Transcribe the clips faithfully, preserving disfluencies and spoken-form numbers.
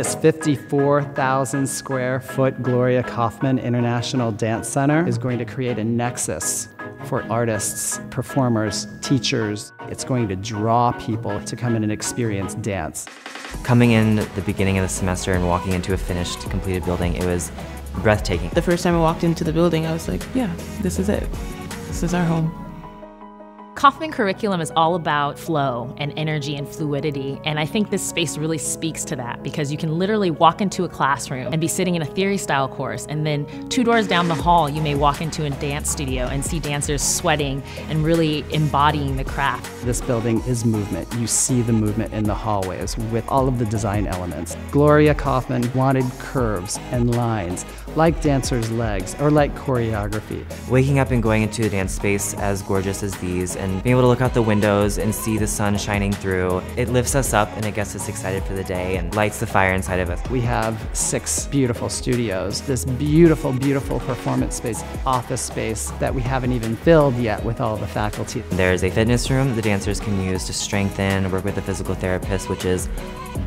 This fifty-four thousand square foot Glorya Kaufman International Dance Center is going to create a nexus for artists, performers, teachers. It's going to draw people to come in and experience dance. Coming in at the beginning of the semester and walking into a finished, completed building, it was breathtaking. The first time I walked into the building, I was like, yeah, this is it. This is our home. Kaufman curriculum is all about flow and energy and fluidity, and I think this space really speaks to that, because you can literally walk into a classroom and be sitting in a theory style course, and then two doors down the hall you may walk into a dance studio and see dancers sweating and really embodying the craft. This building is movement. You see the movement in the hallways with all of the design elements. Glorya Kaufman wanted curves and lines, like dancers' legs or like choreography. Waking up and going into a dance space as gorgeous as these, and being able to look out the windows and see the sun shining through, it lifts us up and it gets us excited for the day and lights the fire inside of us. We have six beautiful studios, this beautiful, beautiful performance space, office space that we haven't even filled yet with all the faculty. There's a fitness room the dancers can use to strengthen, work with a physical therapist, which is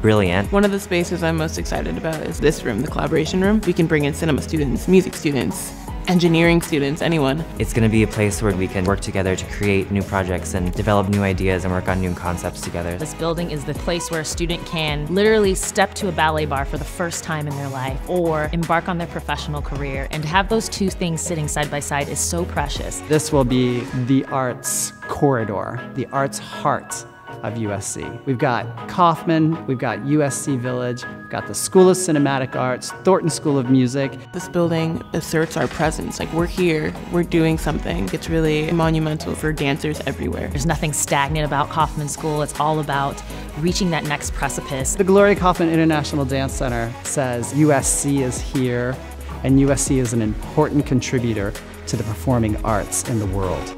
brilliant. One of the spaces I'm most excited about is this room, the collaboration room. We can bring in cinema students, music students, engineering students, anyone. It's going to be a place where we can work together to create new projects and develop new ideas and work on new concepts together. This building is the place where a student can literally step to a ballet bar for the first time in their life or embark on their professional career, and to have those two things sitting side by side is so precious. This will be the arts corridor, the arts heart of U S C. We've got Kaufman, we've got U S C Village, we've got the School of Cinematic Arts, Thornton School of Music. This building asserts our presence. Like, we're here, we're doing something. It's really monumental for dancers everywhere. There's nothing stagnant about Kaufman School. It's all about reaching that next precipice. The Glorya Kaufman International Dance Center says U S C is here, and U S C is an important contributor to the performing arts in the world.